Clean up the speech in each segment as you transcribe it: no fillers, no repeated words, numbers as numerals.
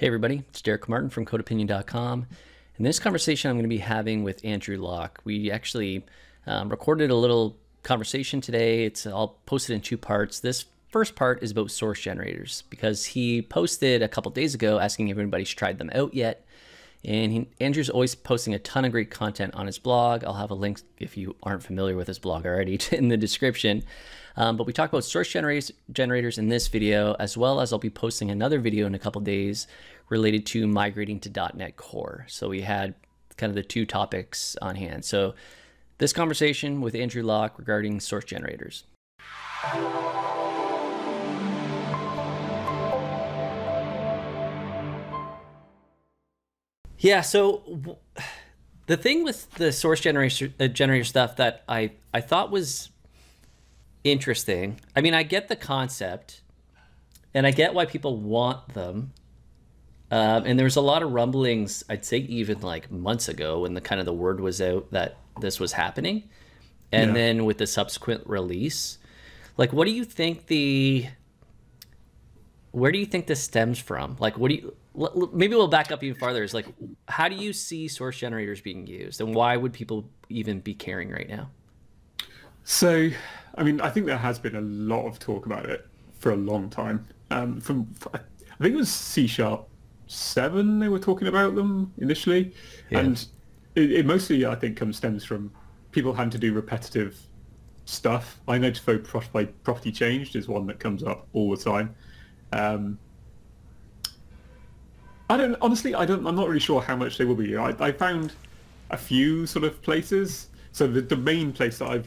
Hey everybody, it's Derek Martin from codeopinion.com. In this conversation I'm going to be having with Andrew Lock. We actually recorded a little conversation today. It's all posted in two parts. This first part is about source generators because he posted a couple days ago asking if anybody's tried them out yet. And Andrew's always posting a ton of great content on his blog. I'll have a link if you aren't familiar with his blog already in the description. But we talk about source generators in this video, as well as I'll be posting another video in a couple days related to migrating to .NET Core. So we had kind of the two topics on hand. So this conversation with Andrew Lock regarding source generators. Yeah, so the thing with the source generator stuff that I thought was interesting. I mean, I get the concept, and I get why people want them. And there was a lot of rumblings, I'd say even like months ago, when the kind of the word was out that this was happening, and then with the subsequent release, like, what do you think where do you think this stems from? Like, what do you? Maybe we'll back up even farther. It's like, how do you see source generators being used, and why would people even be caring right now? So, I mean, I think there has been a lot of talk about it for a long time. I think it was C#7 they were talking about them initially, and it mostly, I think, stems from people having to do repetitive stuff. I know property changed is one that comes up all the time. I'm not really sure how much they will be. I found a few sort of places. So the main place that I've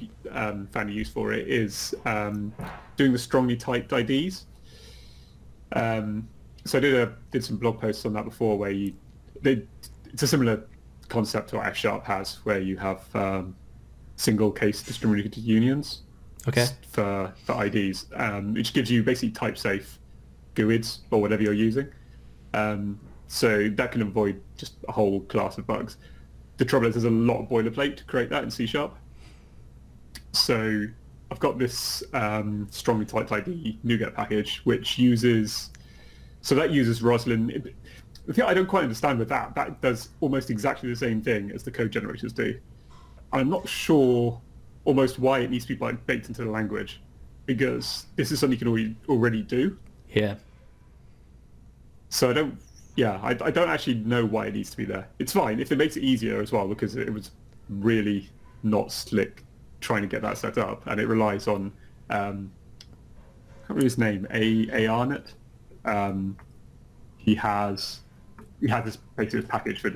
found a use for it is doing the strongly typed IDs. So I did some blog posts on that before, where it's a similar concept to what F# has, where you have single case discriminated unions for IDs, which gives you basically type safe GUIDs or whatever you're using. So that can avoid just a whole class of bugs. The trouble is there's a lot of boilerplate to create that in C#. So I've got this strongly typed ID NuGet package, which uses Roslyn. The thing I don't quite understand with that does almost exactly the same thing as the code generators do. I'm not sure almost why it needs to be like baked into the language, because this is something you can already do. Yeah. So I don't actually know why it needs to be there. It's fine if it makes it easier as well, because it was really not slick trying to get that set up, and it relies on I can't remember his name, ARNet. He had this basic package for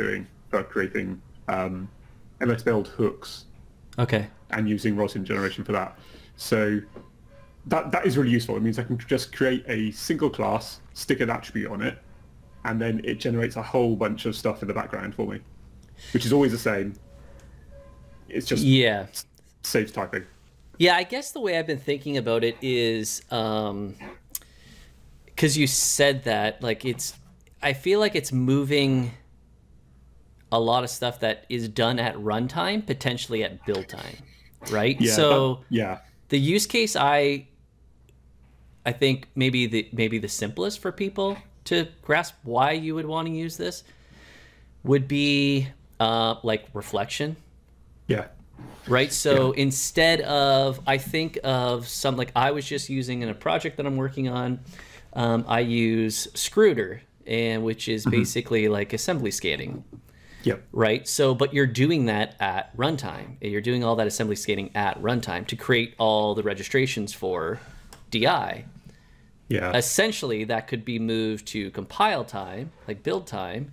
creating MS build hooks. Okay. And using Roslyn generation for that. So that is really useful. It means I can just create a single class, stick an attribute on it, and then it generates a whole bunch of stuff in the background for me, which is always the same. It's just saves typing. Yeah, I guess the way I've been thinking about it is, because you said that, like, I feel like it's moving a lot of stuff that is done at runtime, potentially at build time, right? Yeah, the use case I think maybe the simplest for people to grasp why you would want to use this would be like reflection. Yeah. Right. So instead of, I think of some, like, I was just using in a project that I'm working on, I use Scrooter, and which is basically like assembly scanning. Yep. Right. So, but you're doing that at runtime. You're doing all that assembly scanning at runtime to create all the registrations for DI. Yeah. Essentially, that could be moved to compile time, like build time,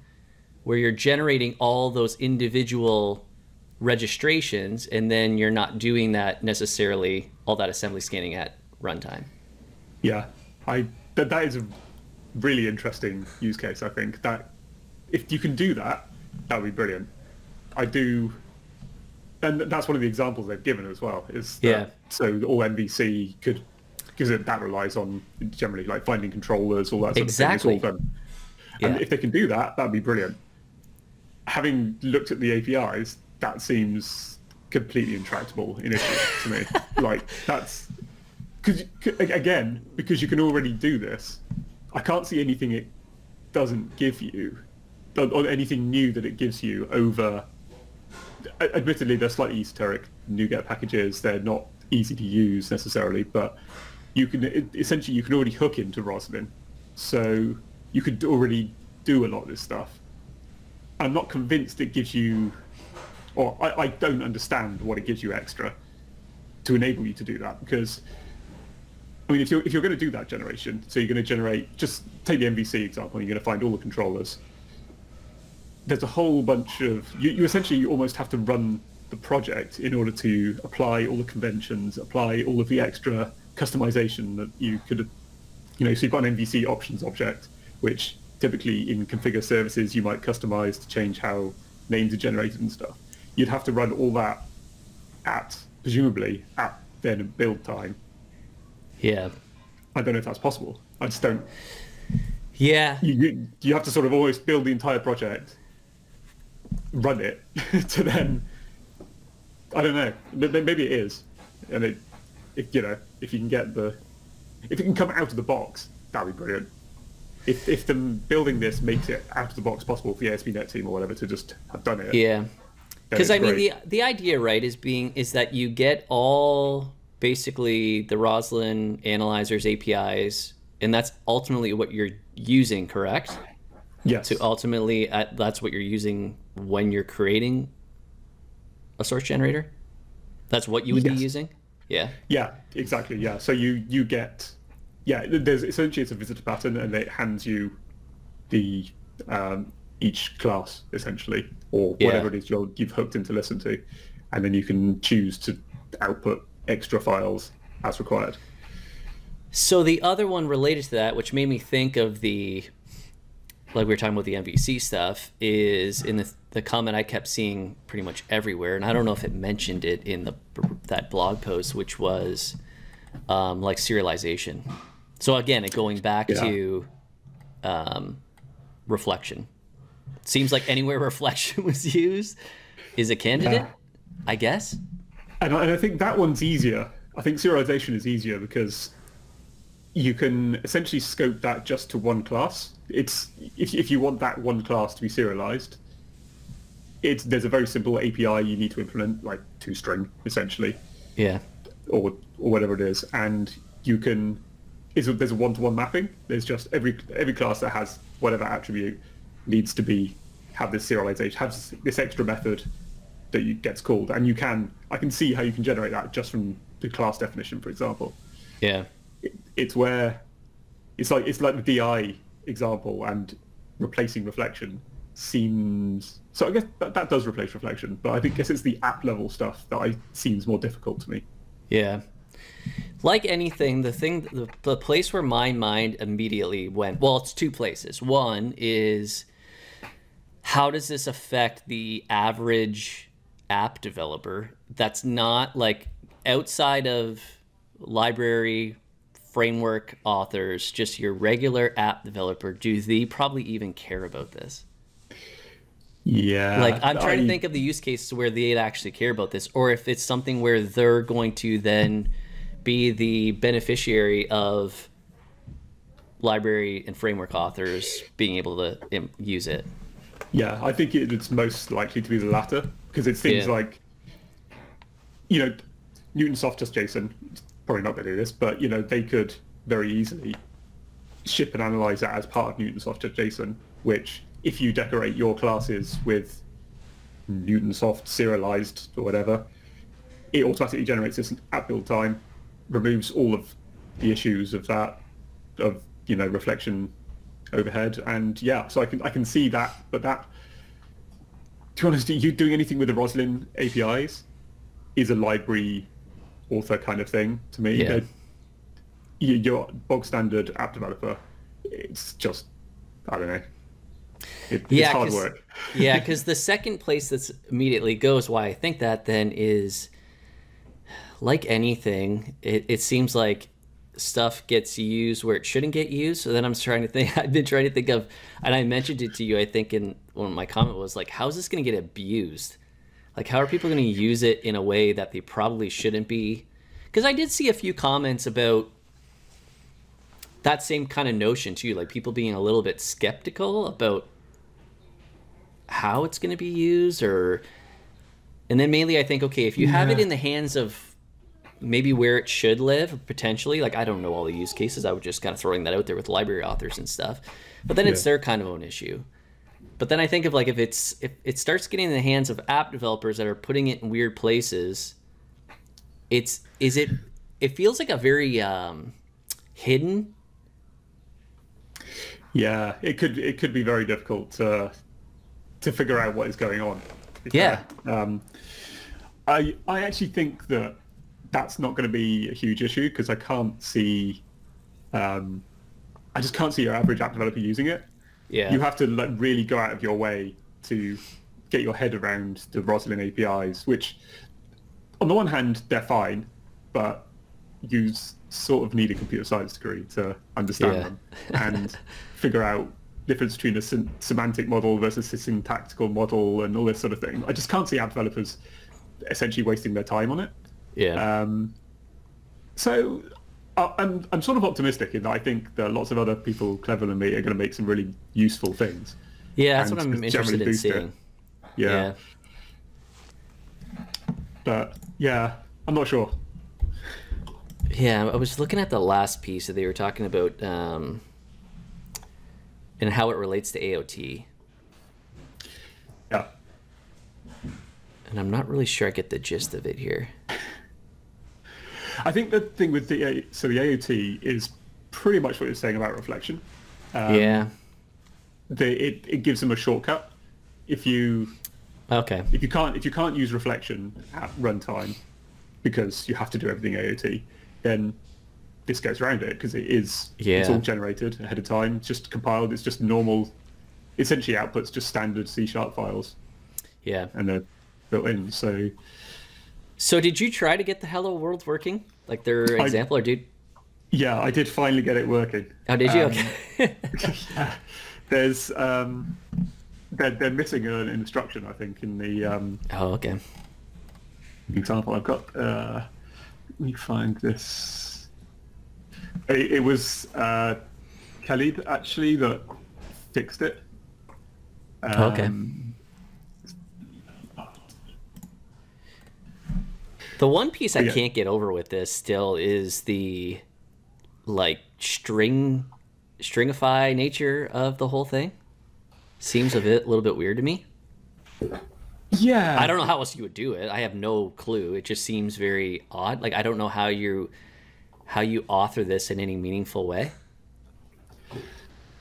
where you're generating all those individual registrations, and then you're not doing that necessarily, all that assembly scanning at runtime. Yeah, that is a really interesting use case, I think. That if you can do that, that would be brilliant. And that's one of the examples they've given as well. Is that, so all MVC could. Because that relies on generally like finding controllers, all that sort of thing. It's all done. And if they can do that, that'd be brilliant. Having looked at the APIs, that seems completely intractable initially to me. Like, that's because you can already do this. I can't see anything doesn't give you, or anything new that it gives you over, admittedly they're slightly esoteric NuGet packages, they're not easy to use necessarily, but you can, essentially you can already hook into Roslyn, so you could already do a lot of this stuff. I'm not convinced it gives you, or I don't understand what it gives you extra to enable you to do that, because I mean, if you're going to do that generation, so you're going to generate, just take the MVC example, you're going to find all the controllers. There's a whole bunch of, you essentially almost have to run the project in order to apply all the conventions, apply all of the extra customization that you could, you know, so you've got an MVC options object, which typically in configure services you might customize to change how names are generated and stuff. You'd have to run all that at, presumably, at then build time. Yeah. I don't know if that's possible. I just don't. Yeah. You have to sort of almost build the entire project, run it, to then, I don't know, maybe it is. And it, you know, if you can get the, if it can come out of the box, that'd be brilliant. If the building this makes it out of the box possible for the ASP.NET team or whatever to just have done it. Yeah. Because I mean, the idea, right, is that you get all basically the Roslyn analyzers APIs, and that's ultimately what you're using, correct? Yes. So ultimately, that's what you're using when you're creating a source generator. That's what you would be using. Yeah. Yeah. Exactly. Yeah. So you get, yeah. There's essentially, it's a visitor pattern, and it hands you the each class essentially, or whatever it is you've hooked in to listen to, and then you can choose to output extra files as required. So the other one related to that, which made me think of the, like we were talking about the MVC stuff, is in the comment I kept seeing pretty much everywhere, and I don't know if it mentioned it in that blog post, which was like serialization. So again, going back to reflection. Seems like anywhere reflection was used is a candidate, I guess. And I think that one's easier. I think serialization is easier because you can essentially scope that just to one class. It's if you want that one class to be serialized, there's a very simple API you need to implement, like toString essentially, or whatever it is, and you can. There's a one-to-one mapping. There's just every class that has whatever attribute needs to have this serialization, has this extra method that gets called, and I can see how you can generate that just from the class definition, for example. Yeah, it's where it's like the DI example, and replacing reflection seems, so I guess that does replace reflection, but I guess it's the app level stuff that seems more difficult to me. Yeah, like anything, the place where my mind immediately went, well, it's two places. One is, how does this affect the average app developer that's not like outside of library, framework, authors, just your regular app developer? Do they probably even care about this? Yeah. Like I'm trying to think of the use cases where they'd actually care about this, or if it's something where they're going to then be the beneficiary of library and framework authors being able to use it. Yeah, I think it's most likely to be the latter, because it's things like, you know, Newtonsoft.Json, probably not going to do this, but, you know, they could very easily ship and analyze that as part of Newtonsoft.Json, which if you decorate your classes with Newtonsoft serialized or whatever, it automatically generates this at build time, removes all of the issues of that, of, you know, reflection overhead, and yeah, so I can see that, but that, to be honest, you doing anything with the Roslyn APIs is a library author kind of thing to me. Yeah. You're bog standard app developer. It's just, I don't know. It's hard work. Yeah, because the second place that's immediately goes why I think that then is, like anything, it seems like stuff gets used where it shouldn't get used. So then I've been trying to think of, and I mentioned it to you, I think, in one of my comment was like, how is this going to get abused? Like, how are people going to use it in a way that they probably shouldn't be? Because I did see a few comments about that same kind of notion too, like people being a little bit skeptical about how it's going to be used, or, and then mainly I think, okay, if you have it in the hands of maybe where it should live potentially, like I don't know all the use cases, I was just kind of throwing that out there with library authors and stuff, but then it's their kind of own issue. But then I think of like, if it's, if it starts getting in the hands of app developers that are putting it in weird places, it's, is it, it feels like a very hidden. Yeah, it could be very difficult to figure out what is going on. Yeah. I actually think that that's not going to be a huge issue, because I can't see, I just can't see your average app developer using it. Yeah. You have to like really go out of your way to get your head around the Roslyn APIs, which on the one hand, they're fine, but you sort of need a computer science degree to understand them and figure out the difference between a semantic model versus a syntactical model and all this sort of thing. I just can't see app developers essentially wasting their time on it. Yeah. So I'm sort of optimistic in that I think that lots of other people cleverer than me are going to make some really useful things. Yeah, that's what I'm interested in seeing. Yeah. But yeah, I'm not sure. Yeah, I was looking at the last piece that they were talking about and how it relates to AOT. Yeah. And I'm not really sure I get the gist of it here. I think the thing with the, so the AOT is pretty much what you're saying about reflection. Yeah. It gives them a shortcut. If you can't use reflection at runtime because you have to do everything AOT, then this goes around it, because it is it's all generated ahead of time, just compiled. It's just normal, essentially outputs just standard C# files. Yeah. And they're built in. So did you try to get the hello world working, like their example, or dude? Yeah, I did finally get it working. Oh, did you? Okay. Yeah. There's they're missing an instruction, I think, in the example I've got. Let me find this. It was Khalid actually that fixed it. Okay. The one piece I can't get over with this still is the like stringify nature of the whole thing. Seems a little bit weird to me. Yeah. I don't know how else you would do it. I have no clue. It just seems very odd. Like I don't know how you author this in any meaningful way.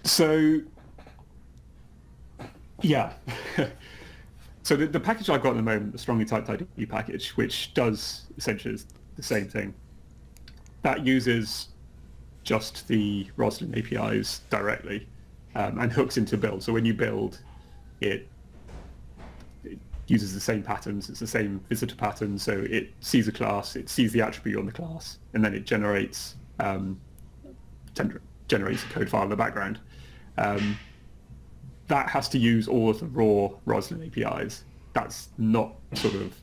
So yeah. So the package I've got at the moment, the strongly typed ID package, which does essentially the same thing, that uses just the Roslyn APIs directly and hooks into build. So when you build, it uses the same patterns. It's the same visitor pattern. So it sees a class, it sees the attribute on the class, and then it generates a code file in the background. That has to use all of the raw Roslyn APIs. That's not sort of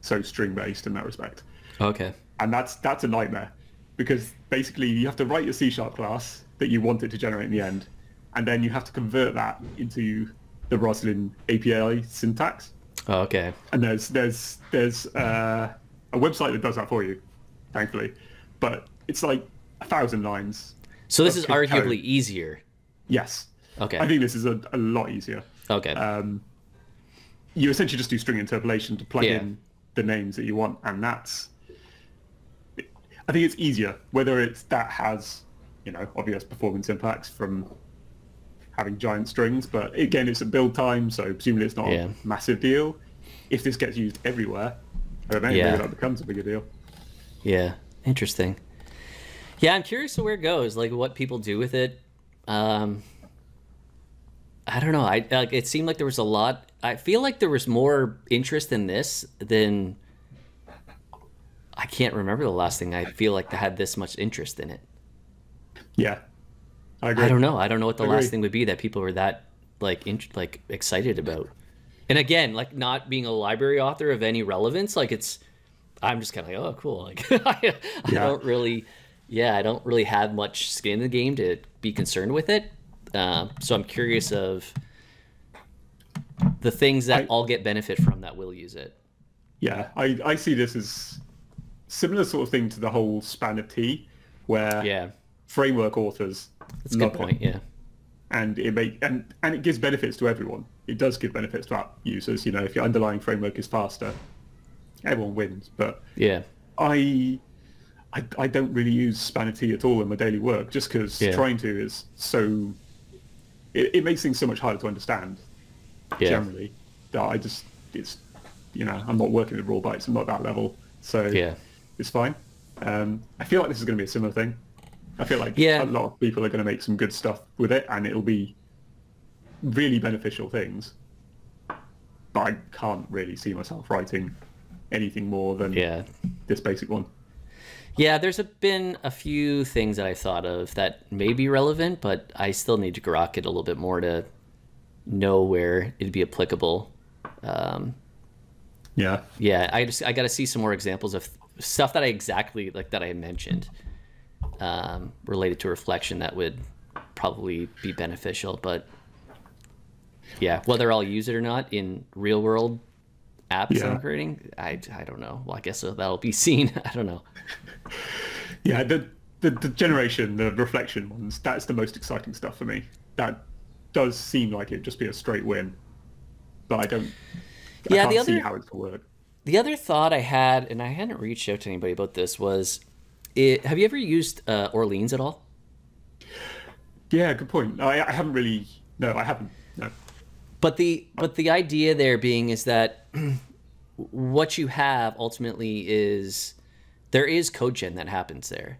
so string-based in that respect. Okay. And that's a nightmare, because basically you have to write your C# class that you want it to generate in the end, and then you have to convert that into the Roslyn API syntax. Oh, okay. And there's a website that does that for you, thankfully, but it's like 1,000 lines. So this is arguably easier. Yes. Okay. I think this is a lot easier. Okay. You essentially just do string interpolation to plug in the names that you want, and that's... I think it's easier, whether it's that has, you know, obvious performance impacts from having giant strings, but again, it's at build time, so presumably it's not a massive deal. If this gets used everywhere, I don't know, maybe that becomes a bigger deal. Yeah, interesting. Yeah, I'm curious to where it goes, like what people do with it. I don't know. It seemed like there was a lot. I feel like there was more interest in this than... I can't remember the last thing I feel like that had this much interest in it. Yeah, I agree. I don't know. I don't know what the last thing would be that people were that like excited about. And again, like not being a library author of any relevance, like it's... I'm just kind of like, oh, cool. Like I don't really yeah, I don't really have much skin in the game to be concerned with it. So I'm curious of the things that I'll get benefit from that will use it. Yeah, I see this as similar sort of thing to the whole span of T, where framework authors love it. Yeah, and it and it gives benefits to everyone. It does give benefits to app users. You know, if your underlying framework is faster, everyone wins. But yeah, I don't really use span of T at all in my daily work, just because trying to is so. It makes things so much harder to understand. Generally, that I just you know, I'm not working with raw bytes. I'm not at that level, so it's fine. I feel like this is going to be a similar thing. I feel like a lot of people are going to make some good stuff with it, and it'll be really beneficial things. But I can't really see myself writing anything more than this basic one. Yeah, there's been a few things that I thought of that may be relevant, but I still need to grok it a little bit more to know where it'd be applicable. Yeah, I got to see some more examples of stuff that I exactly like that I mentioned related to reflection that would probably be beneficial. But yeah, whether I'll use it or not in real world apps I'm creating, I don't know. Well, I guess that'll be seen. I don't know. Yeah, the generation, the reflection ones, that's the most exciting stuff for me. That does seem like it'd just be a straight win, but I don't. Yeah, I can't see how it could work. The other thought I had, and I hadn't reached out to anybody about this, was have you ever used Orleans at all? Yeah, good point. I haven't really. No, I haven't. No. But the idea there being is that what you have ultimately is there is code gen that happens there,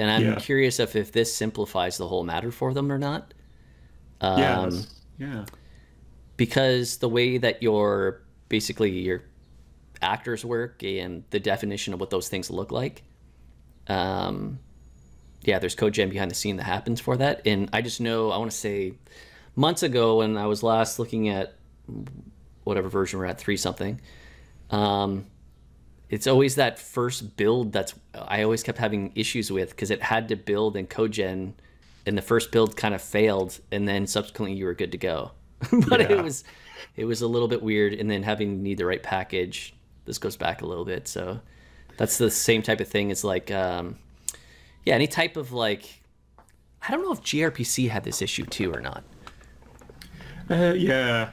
and I'm curious if this simplifies the whole matter for them or not. Because the way that your your actors work and the definition of what those things look like. Yeah, there's code gen behind the scene that happens for that. And I just know, I want to say months ago when I was last looking at whatever version we're at, 3 something, it's always that first build that's, I always kept having issues with because it had to build in code gen and the first build kind of failed. And then subsequently you were good to go. But it was a little bit weird, and then having to need the right package. This goes back a little bit, so that's the same type of thing. It's like, yeah, any type of like, I don't know if gRPC had this issue too or not. Yeah.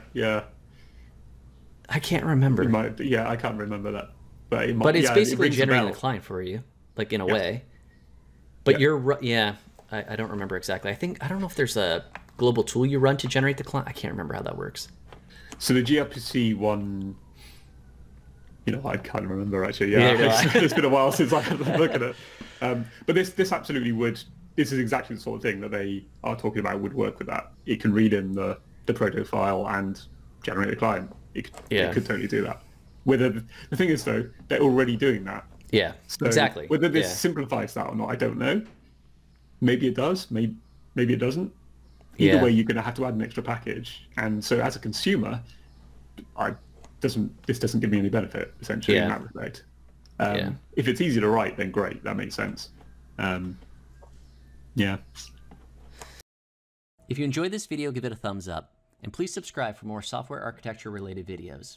I can't remember. It might, I can't remember that. But it might, but it's basically it generating the client for you, like in a way. But you're I don't remember exactly. I don't know if there's a global tool you run to generate the client. I can't remember how that works. So the gRPC one, you know, I can't remember actually. It's been a while since I had a look at it. But this absolutely would. This is exactly the sort of thing that they are talking about would work with that. It can read in the proto file and generate a client. It could totally do that. Whether the thing is though, they're already doing that. Yeah, so exactly. Whether this simplifies that or not, I don't know. Maybe it does. Maybe it doesn't. Either way, you're going to have to add an extra package, and so as a consumer, this doesn't give me any benefit essentially in that respect. If it's easy to write, then great, that makes sense. If you enjoyed this video, give it a thumbs up, and please subscribe for more software architecture related videos.